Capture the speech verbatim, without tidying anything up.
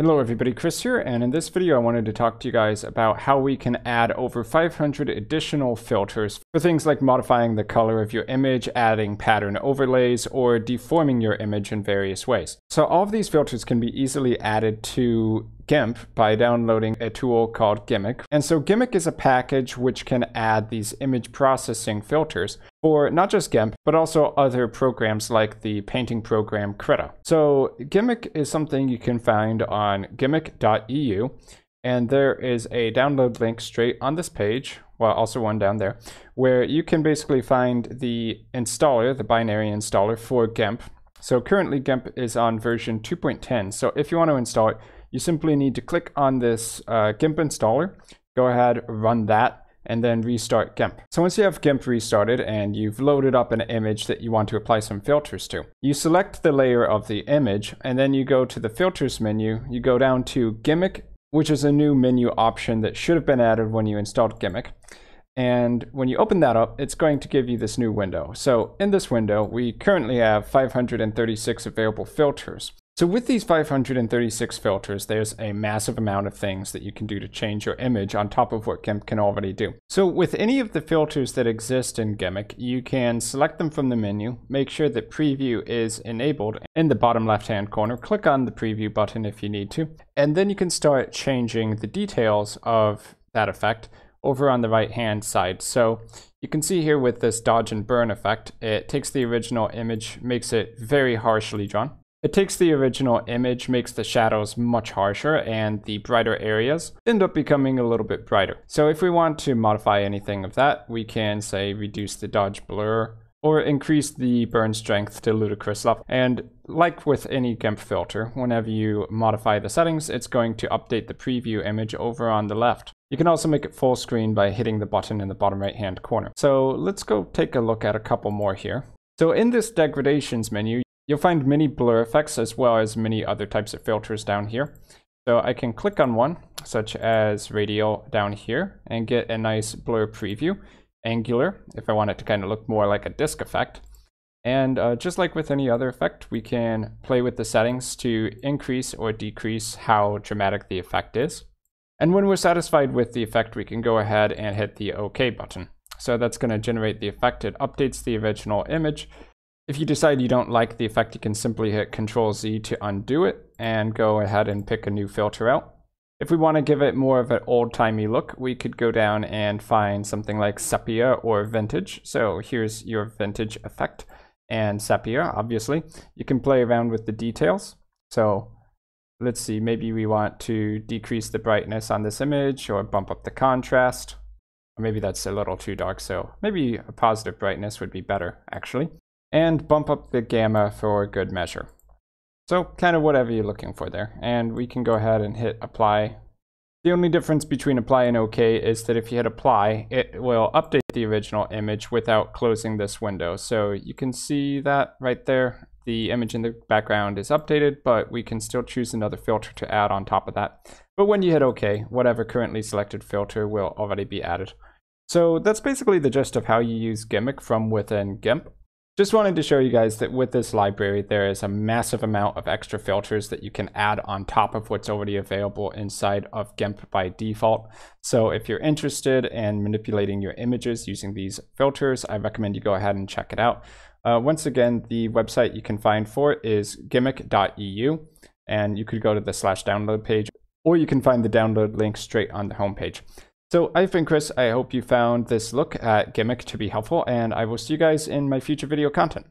Hello everybody, Chris here, and in this video I wanted to talk to you guys about how we can add over five hundred additional filters for things like modifying the color of your image, adding pattern overlays, or deforming your image in various ways. So all of these filters can be easily added to GIMP by downloading a tool called gimmic. And so gimmic is a package which can add these image processing filters for not just GIMP, but also other programs like the painting program Krita. So gimmic is something you can find on gmic dot e u. And there is a download link straight on this page, well, also one down there, where you can basically find the installer, the binary installer for GIMP. So currently GIMP is on version two point ten. So if you want to install it, you simply need to click on this uh, GIMP installer, go ahead, run that, and then restart GIMP. So once you have GIMP restarted and you've loaded up an image that you want to apply some filters to, you select the layer of the image, and then you go to the filters menu, you go down to gimmic, which is a new menu option that should have been added when you installed gimmic. And when you open that up, it's going to give you this new window. So in this window, we currently have five hundred thirty-six available filters. So with these five hundred thirty-six filters, there's a massive amount of things that you can do to change your image on top of what GIMP can already do. So with any of the filters that exist in gimmic, you can select them from the menu, make sure that preview is enabled in the bottom left-hand corner, click on the preview button if you need to, and then you can start changing the details of that effect over on the right-hand side. So you can see here with this dodge and burn effect, it takes the original image, makes it very harshly drawn. It takes the original image, makes the shadows much harsher, and the brighter areas end up becoming a little bit brighter. So if we want to modify anything of that, we can say reduce the dodge blur or increase the burn strength to ludicrous level. And like with any GIMP filter, whenever you modify the settings, it's going to update the preview image over on the left. You can also make it full screen by hitting the button in the bottom right hand corner. So let's go take a look at a couple more here. So in this degradations menu, you'll find many blur effects as well as many other types of filters down here. So I can click on one, such as radial down here, and get a nice blur preview. Angular, if I want it to kind of look more like a disc effect. And uh, just like with any other effect, we can play with the settings to increase or decrease how dramatic the effect is. And when we're satisfied with the effect, we can go ahead and hit the OK button. So that's going to generate the effect. It updates the original image. If you decide you don't like the effect, you can simply hit control Z to undo it and go ahead and pick a new filter out. If we want to give it more of an old-timey look, we could go down and find something like sepia or vintage. So here's your vintage effect and sepia, obviously. You can play around with the details. So let's see, maybe we want to decrease the brightness on this image or bump up the contrast. Or maybe that's a little too dark, so maybe a positive brightness would be better, actually. And bump up the gamma for good measure. So kind of whatever you're looking for there. And we can go ahead and hit apply. The only difference between apply and OK is that if you hit apply, it will update the original image without closing this window. So you can see that right there. The image in the background is updated, but we can still choose another filter to add on top of that. But when you hit OK, whatever currently selected filter will already be added. So that's basically the gist of how you use gimmic from within GIMP. Just wanted to show you guys that with this library, there is a massive amount of extra filters that you can add on top of what's already available inside of GIMP by default. So if you're interested in manipulating your images using these filters, I recommend you go ahead and check it out. Uh, once again, the website you can find for it is gmic dot e u, and you could go to the slash download page, or you can find the download link straight on the homepage. So I've been Chris. I hope you found this look at gimmic to be helpful, and I will see you guys in my future video content.